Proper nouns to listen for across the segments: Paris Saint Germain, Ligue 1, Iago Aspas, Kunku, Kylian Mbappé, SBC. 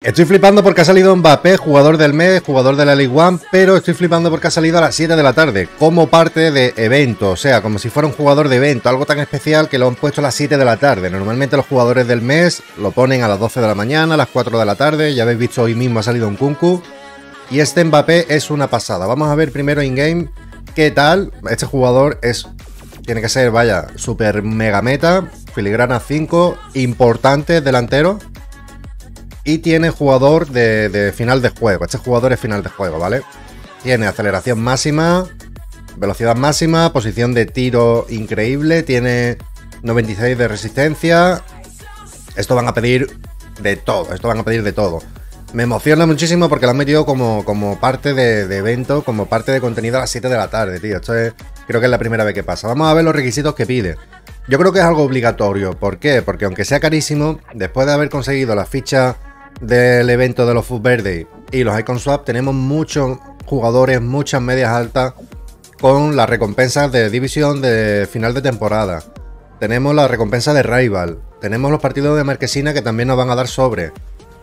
Estoy flipando porque ha salido Mbappé, jugador del mes, jugador de la Ligue 1, pero estoy flipando porque ha salido a las 7 de la tarde, como parte de evento, o sea, como si fuera un jugador de evento, algo tan especial que lo han puesto a las 7 de la tarde. Normalmente los jugadores del mes lo ponen a las 12 de la mañana, a las 4 de la tarde, ya habéis visto hoy mismo ha salido un Kunku, y este Mbappé es una pasada. Vamos a ver primero in-game qué tal, este jugador tiene que ser, vaya, super mega meta, filigrana 5, importante delantero. Y tiene jugador de final de juego. Este jugador es final de juego, ¿vale? Tiene aceleración máxima, velocidad máxima, posición de tiro increíble. Tiene 96 de resistencia. Esto van a pedir de todo. Esto van a pedir de todo. Me emociona muchísimo porque lo han metido como parte de evento, como parte de contenido a las 7 de la tarde, tío. Esto es, creo que es la primera vez que pasa. Vamos a ver los requisitos que pide. Yo creo que es algo obligatorio. ¿Por qué? Porque aunque sea carísimo, después de haber conseguido la ficha del evento de los Food Verdes y los Icon Swap, tenemos muchos jugadores, muchas medias altas con las recompensas de división de final de temporada. Tenemos la recompensa de Rival, tenemos los partidos de Marquesina que también nos van a dar sobre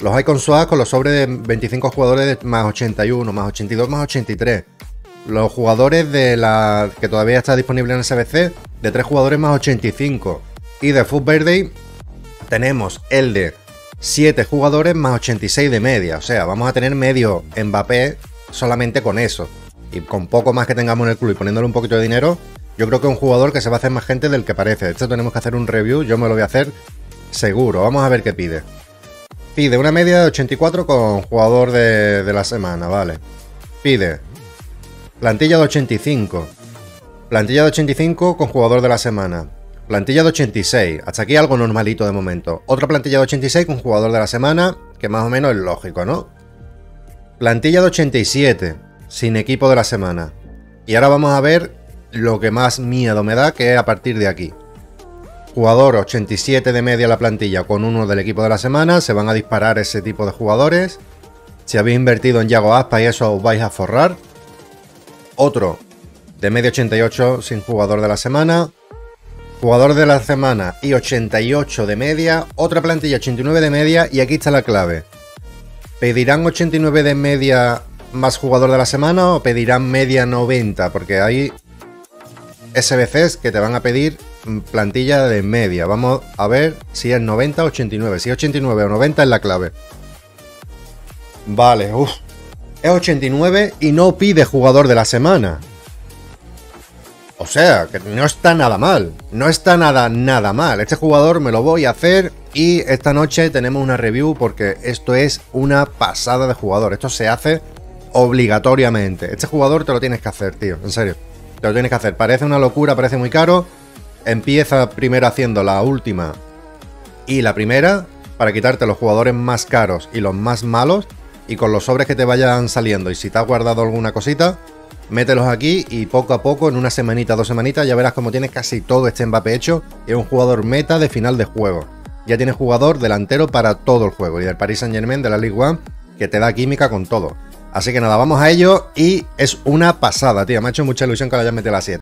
los Icon Swap con los sobres de 25 jugadores más 81, más 82, más 83. Los jugadores de la que todavía está disponible en SBC de 3 jugadores más 85, y de Food Verdes tenemos el de 7 jugadores más 86 de media, o sea, vamos a tener medio Mbappé solamente con eso. Y con poco más que tengamos en el club y poniéndole un poquito de dinero, yo creo que es un jugador que se va a hacer más gente del que parece. De hecho, tenemos que hacer un review, yo me lo voy a hacer seguro. Vamos a ver qué pide. Pide una media de 84 con jugador de la semana, vale. Pide plantilla de 85. Plantilla de 85 con jugador de la semana. Plantilla de 86, hasta aquí algo normalito de momento. Otra plantilla de 86 con jugador de la semana, que más o menos es lógico, ¿no? Plantilla de 87, sin equipo de la semana. Y ahora vamos a ver lo que más miedo me da, que es a partir de aquí. Jugador 87 de media la plantilla con uno del equipo de la semana, se van a disparar ese tipo de jugadores. Si habéis invertido en Iago Aspas y eso os vais a forrar. Otro de media 88 sin jugador de la semana. Jugador de la semana y 88 de media, otra plantilla 89 de media, y aquí está la clave. ¿Pedirán 89 de media más jugador de la semana o pedirán media 90? Porque hay SBCs que te van a pedir plantilla de media. Vamos a ver si es 90 o 89. Si es 89 o 90 es la clave. Vale, uff. Es 89 y no pide jugador de la semana. O sea, que no está nada mal. No está nada mal. Este jugador me lo voy a hacer y esta noche tenemos una review porque esto es una pasada de jugador. Esto se hace obligatoriamente. Este jugador te lo tienes que hacer, tío. En serio. Te lo tienes que hacer. Parece una locura, parece muy caro. Empieza primero haciendo la última y la primera para quitarte los jugadores más caros y los más malos. Y con los sobres que te vayan saliendo y si te has guardado alguna cosita, mételos aquí y poco a poco, en una semanita, dos semanitas, ya verás como tienes casi todo este Mbappé hecho. Es un jugador meta de final de juego. Ya tienes jugador delantero para todo el juego. Y del Paris Saint Germain, de la Ligue 1, que te da química con todo. Así que nada, vamos a ello y es una pasada, tío. Me ha hecho mucha ilusión que lo hayas metido a las 7.